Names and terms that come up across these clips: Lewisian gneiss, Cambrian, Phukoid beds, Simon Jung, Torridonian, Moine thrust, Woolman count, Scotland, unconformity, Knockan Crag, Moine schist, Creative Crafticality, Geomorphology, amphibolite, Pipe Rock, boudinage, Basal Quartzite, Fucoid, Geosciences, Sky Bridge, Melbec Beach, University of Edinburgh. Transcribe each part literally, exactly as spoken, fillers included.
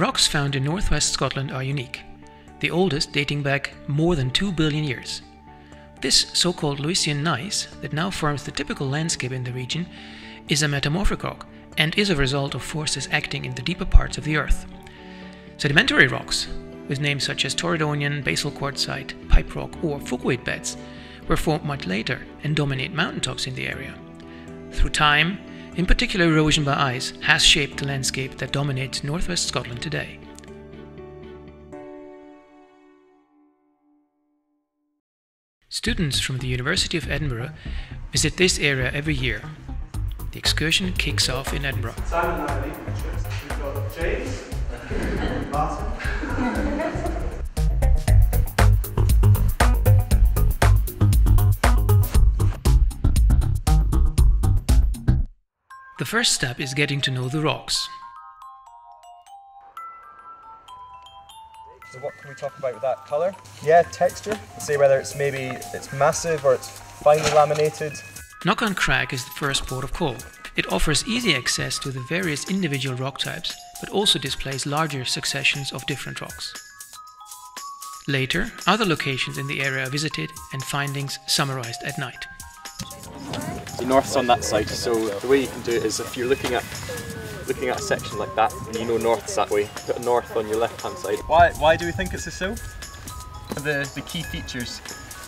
Rocks found in northwest Scotland are unique, the oldest dating back more than two billion years. This so-called Lewisian gneiss that now forms the typical landscape in the region is a metamorphic rock and is a result of forces acting in the deeper parts of the Earth. Sedimentary rocks, with names such as Torridonian, Basal Quartzite, Pipe Rock or Phukoid beds, were formed much later and dominate mountaintops in the area. Through time, in particular erosion by ice has shaped the landscape that dominates northwest Scotland today. Students from the University of Edinburgh visit this area every year. The excursion kicks off in Edinburgh. Simon and I make pictures. We've got James, Martin. The first step is getting to know the rocks. So what can we talk about with that colour? Yeah, texture. Say whether it's maybe it's massive or it's finely laminated. Knockan Crag is the first port of call. It offers easy access to the various individual rock types, but also displays larger successions of different rocks. Later, other locations in the area are visited and findings summarised at night. The north's on that side, so the way you can do it is if you're looking at looking at a section like that and you know north's that way, put a north on your left hand side. Why why do we think it's a sill? The, the key features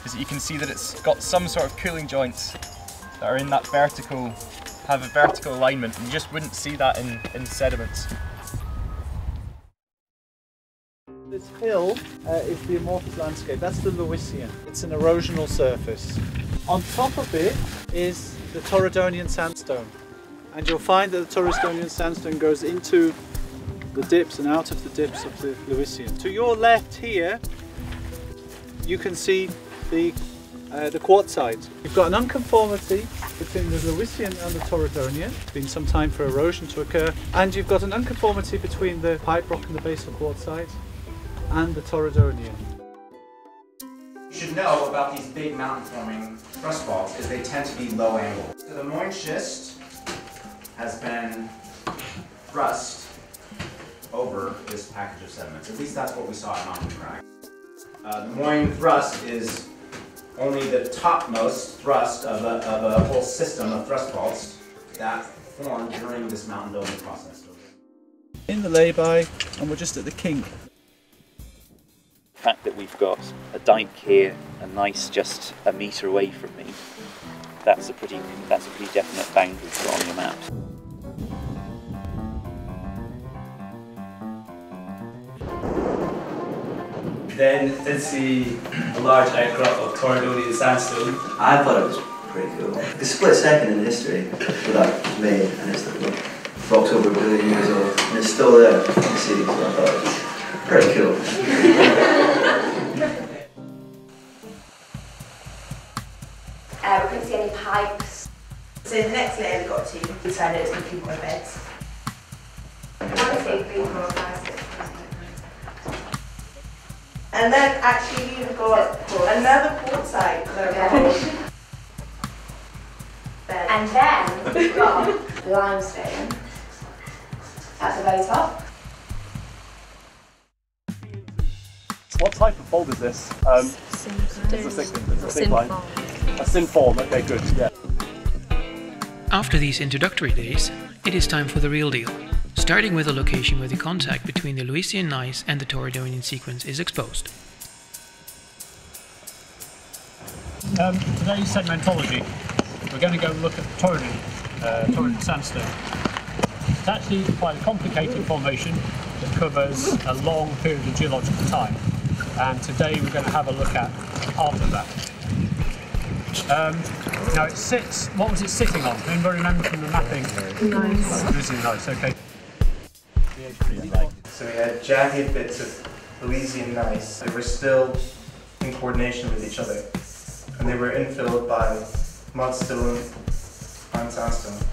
is that you can see that it's got some sort of cooling joints that are in that vertical, have a vertical alignment, and you just wouldn't see that in, in sediments. This hill uh, is the amorphous landscape, that's the Lewisian. It's an erosional surface. On top of it is the Torridonian sandstone, and you'll find that the Torridonian sandstone goes into the dips and out of the dips of the Lewisian. To your left here you can see the, uh, the quartzite. You've got an unconformity between the Lewisian and the Torridonian. It's been some time for erosion to occur, and you've got an unconformity between the Pipe Rock and the Basal Quartzite and the Torridonian. You should know about these big mountain forming thrust faults is they tend to be low angle. So the Moine schist has been thrust over this package of sediments. At least that's what we saw at Knockan Crag. Uh, the Moine thrust is only the topmost thrust of a, of a whole system of thrust faults that formed during this mountain building process. In the lay-by, and we're just at the kink. The fact that we've got a dike here, a gneiss just a metre away from me, that's a pretty that's a pretty definite boundary on your map. Then did see a large outcrop of Torridonian sandstone. I thought it was pretty cool. It's a split second in history for that made, and it's like rocks over a billion years old, and it's still there. You can see, so I thought it was pretty cool. Uh, we couldn't see any pipes. So the next layer we got to decided it was the Phukoid beds. Honestly, three more guys. And then actually you've got another quartzite. Yeah. And then we've got limestone at the very top. What type of fold is this? Um, it's a thick line. A thin form, okay, good, yeah. After these introductory days, it is time for the real deal, starting with a location where the contact between the Lewisian gneiss and the Torridonian sequence is exposed. Um, today's segmentology, we're going to go look at the Torridonian, uh, Torridonian sandstone. It's actually quite a complicated formation that covers a long period of geological time, and today we're going to have a look at half of that. Um, now it sits, what was it sitting on? Anybody remember from the mapping? Nice. Lewisian gneiss, okay. So we had jagged bits of Lewisian gneiss. They were still in coordination with each other, and they were infilled by mudstone and sandstone.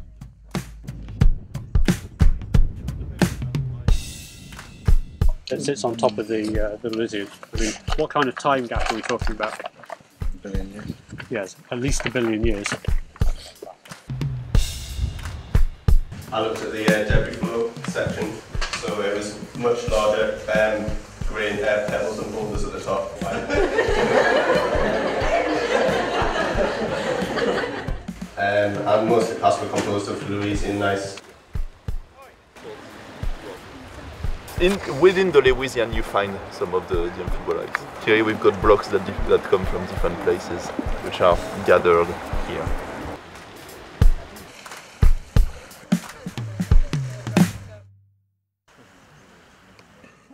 It sits on top of the, uh, the Lewisian. I mean, what kind of time gap are we talking about? A billion years. Yes, at least a billion years. I looked at the uh, debris flow section, so where it was much larger um, grey uh, pebbles and boulders at the top. um, and most of the class were composed of Lewisian gneiss. In, within the Lewisian you find some of the, the amphibolites. Here we've got blocks that, that come from different places, which are gathered here.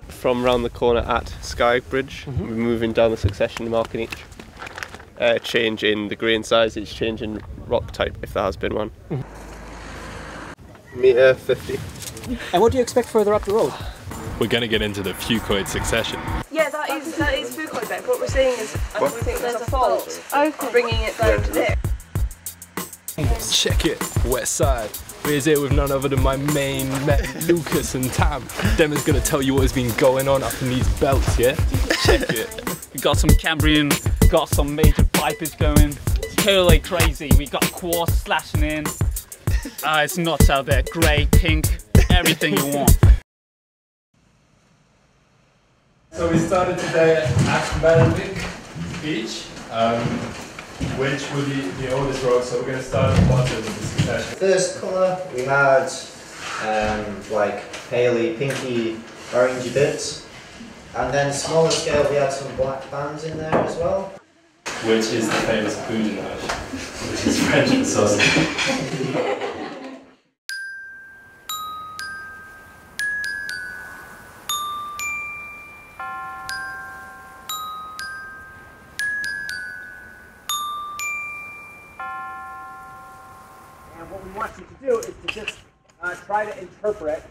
From round the corner at Sky Bridge, mm-hmm. we're moving down the succession, marking each uh, change in the grain size, each change in rock type, if there has been one. Mm-hmm. Metre fifty. And what do you expect further up the road? We're going to get into the Fucoid succession. Yeah, that is that is Phukoid bed. What we're seeing is I we think there's, there's a fault. Okay. Bringing it down to there. Check it, west side. We're here with none other than my main men, Lucas and Tam. Dem is going to tell you what has been going on up in these belts, yeah? Check it. We got some Cambrian, got some major pipers going. It's totally crazy. We got quartz slashing in. Uh, it's nuts out there. Grey, pink, everything you want. So we started today at Melbec Beach, um, which will be the oldest road, so we're going to start at the bottom of the succession. First colour, we had um, like paley, pinky, orangey bits, and then smaller scale we had some black bands in there as well. Which is the famous boudinage, which is French for sausage. Try to interpret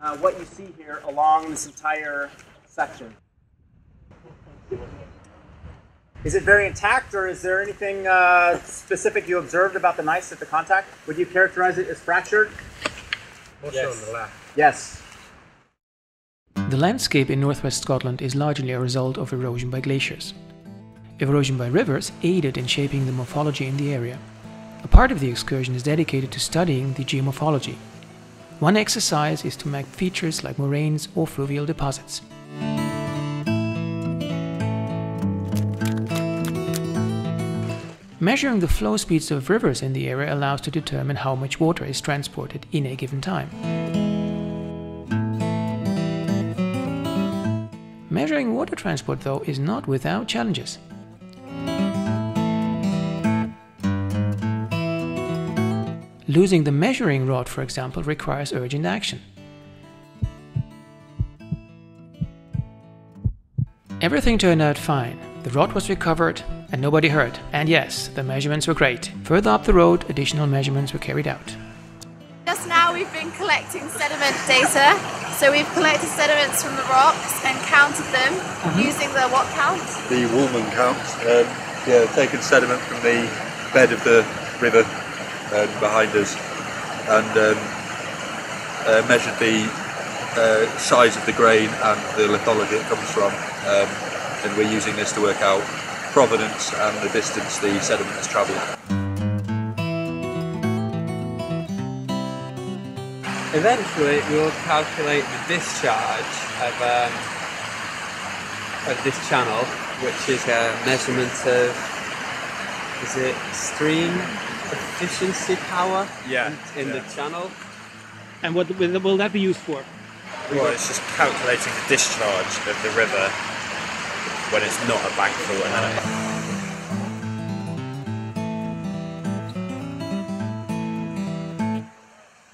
uh, what you see here along this entire section. Is it very intact, or is there anything uh, specific you observed about the gneiss at the contact? Would you characterize it as fractured? Yes. On the left. Yes. The landscape in northwest Scotland is largely a result of erosion by glaciers. Erosion by rivers aided in shaping the morphology in the area. A part of the excursion is dedicated to studying the geomorphology. One exercise is to map features like moraines or fluvial deposits. Measuring the flow speeds of rivers in the area allows to determine how much water is transported in a given time. Measuring water transport, though, is not without challenges. Losing the measuring rod, for example, requires urgent action. Everything turned out fine. The rod was recovered and nobody hurt. And yes, the measurements were great. Further up the road, additional measurements were carried out. Just now we've been collecting sediment data. So we've collected sediments from the rocks and counted them mm-hmm. using the what count? The Woolman count. Um, yeah, taken sediment from the bed of the river Um, behind us, and um, uh, measured the uh, size of the grain and the lithology it comes from, um, and we're using this to work out provenance and the distance the sediment has travelled. Eventually we'll calculate the discharge of, um, of this channel, which is a measurement of, is it stream? Efficiency power yeah, in, in yeah. the channel. And what will that be used for? Well, it's just calculating the discharge of the river when it's not a bank full and then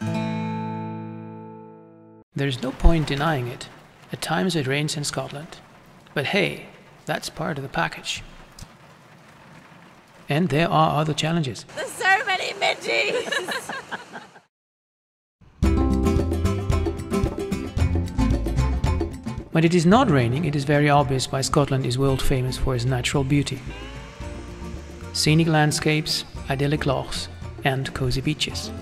a bank. There's no point denying it. At times it rains in Scotland. But hey, that's part of the package. And there are other challenges. There's so many midges! When it is not raining, it is very obvious why Scotland is world famous for its natural beauty. Scenic landscapes, idyllic lochs and cozy beaches.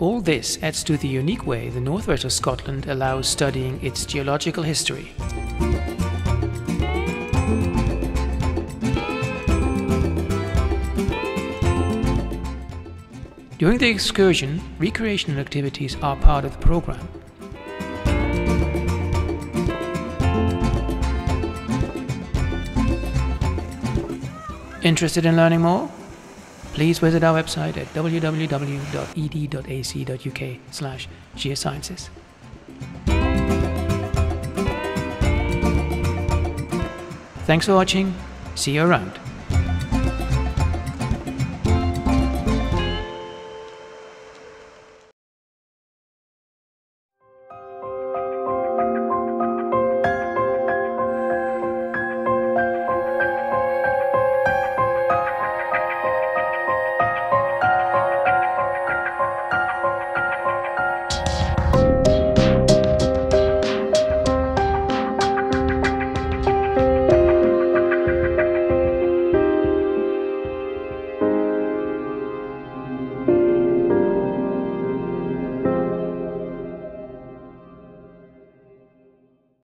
All this adds to the unique way the northwest of Scotland allows studying its geological history. During the excursion, recreational activities are part of the program. Interested in learning more? Please visit our website at w w w dot e d dot a c dot u k slash geosciences. Thanks for watching. See you around.